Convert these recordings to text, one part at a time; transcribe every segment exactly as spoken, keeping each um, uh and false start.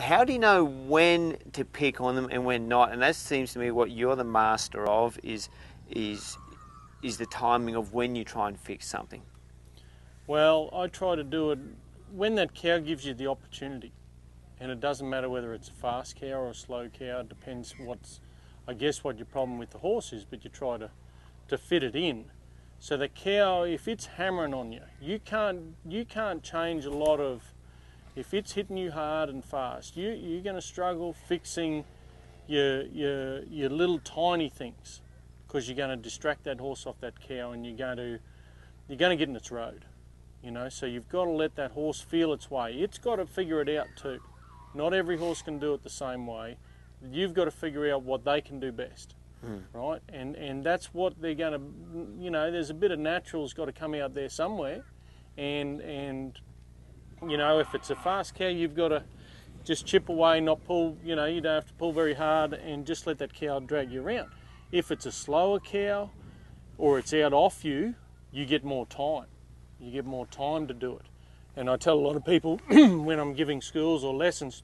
how do you know when to pick on them and when not? And that seems to me what you're the master of is is is the timing of when you try and fix something. Well, I try to do it when that cow gives you the opportunity, and it doesn't matter whether it's a fast cow or a slow cow. It depends what's, I guess, what your problem with the horse is, but you try to to fit it in. So the cow, if it's hammering on you, you can't you can't change a lot of. If it's hitting you hard and fast, you, you're going to struggle fixing your, your, your little tiny things, because you're going to distract that horse off that cow, and you're going to you're going to get in its road, you know. So you've got to let that horse feel its way. It's got to figure it out too. Not every horse can do it the same way. You've got to figure out what they can do best, mm. right? And and that's what they're going to, you know. There's a bit of natural's got to come out there somewhere, and and. You know, if it's a fast cow, you've got to just chip away, not pull, you know, you don't have to pull very hard, and just let that cow drag you around. If it's a slower cow or it's out off you, you get more time. You get more time to do it. And I tell a lot of people when I'm giving schools or lessons,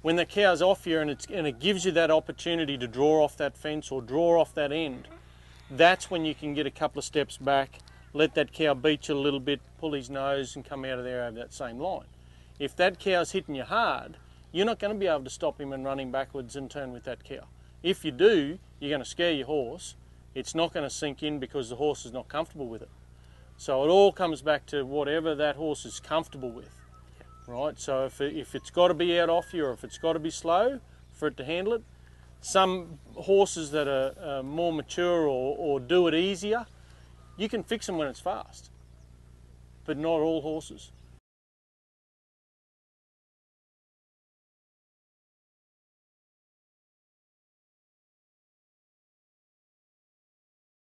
when the cow's off you and, it's, and it gives you that opportunity to draw off that fence or draw off that end, that's when you can get a couple of steps back, let that cow beat you a little bit, pull his nose and come out of there over that same line. If that cow's hitting you hard, you're not going to be able to stop him and run him backwards and turn with that cow. If you do, you're going to scare your horse. It's not going to sink in because the horse is not comfortable with it. So it all comes back to whatever that horse is comfortable with, right? So if, if it's got to be out off you, or if it's got to be slow for it to handle it, some horses that are uh, more mature or, or do it easier, you can fix them when it's fast, but not all horses.